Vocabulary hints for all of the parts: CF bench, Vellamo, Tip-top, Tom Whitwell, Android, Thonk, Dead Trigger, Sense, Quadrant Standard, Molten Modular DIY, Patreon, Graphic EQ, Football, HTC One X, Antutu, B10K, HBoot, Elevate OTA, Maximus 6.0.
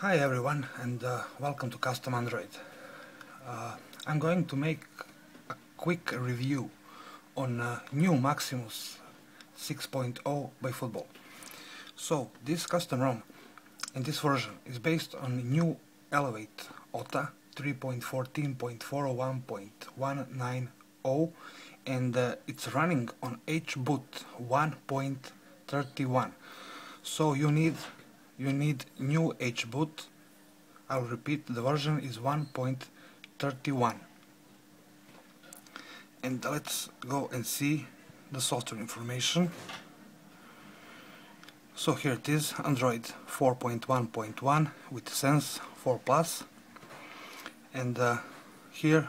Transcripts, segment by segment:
Hi everyone, and welcome to Custom Android. I'm going to make a quick review on new Maximus 6.0 by Football. So this custom ROM in this version is based on new Elevate OTA 3.14.401.190, and it's running on HBoot 1.31. So you need new HBoot. I'll repeat, the version is 1.31. And let's go and see the software information. So here it is, Android 4.1.1 with Sense 4+, and here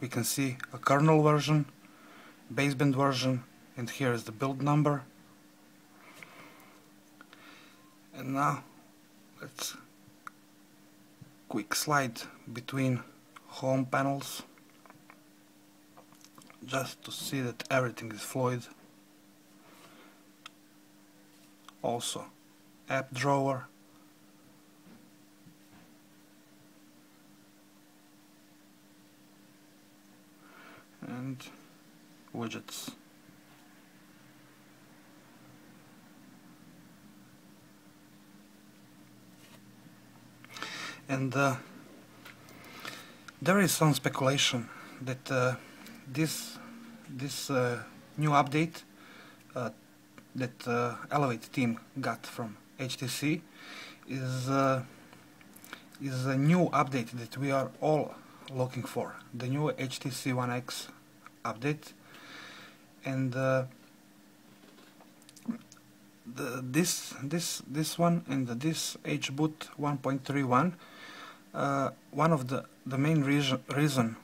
we can see a kernel version, baseband version, and here is the build number. And now let's quick slide between home panels just to see that everything is fluid. Also app drawer, and widgets. And there is some speculation that this new update that Elevate team got from HTC is a new update that we are all looking for, the new HTC One X update. And this one and this HBoot 1.31, one of the main reason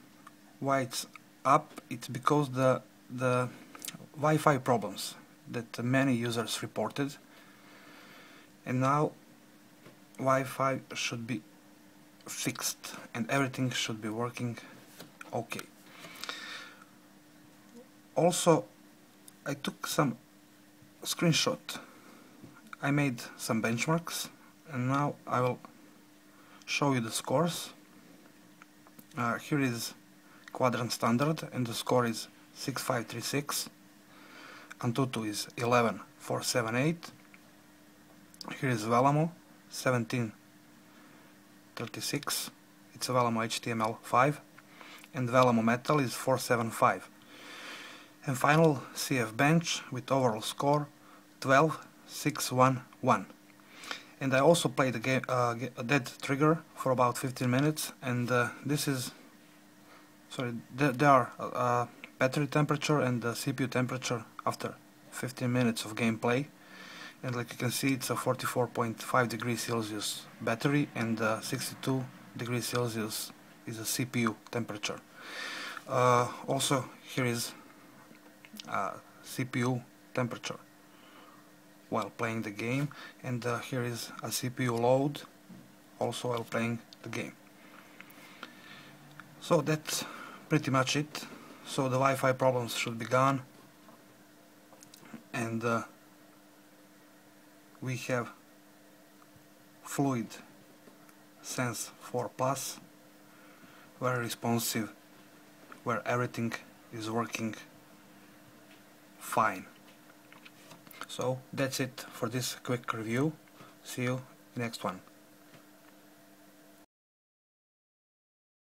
why it's up, it's because the Wi-Fi problems that many users reported, and now Wi-Fi should be fixed and everything should be working okay. Also, I took some screenshot, I made some benchmarks, and now I will show you the scores. Here is Quadrant Standard, and the score is 6536. Antutu is 11478. Here is Vellamo 1736. It's Vellamo HTML5, and Vellamo Metal is 475. And final CF bench with overall score 12611. And I also played the game Dead Trigger for about 15 minutes, and this is, sorry, there are battery temperature and the CPU temperature after 15 minutes of gameplay. And like you can see, it's a 44.5 degrees Celsius battery, and 62 degrees Celsius is a CPU temperature. Also here is CPU temperature while playing the game, and here is a CPU load also while playing the game. So that's pretty much it. So the Wi-Fi problems should be gone, and we have fluid Sense 4+, very responsive, where everything is working fine. So that's it for this quick review. See you in the next one.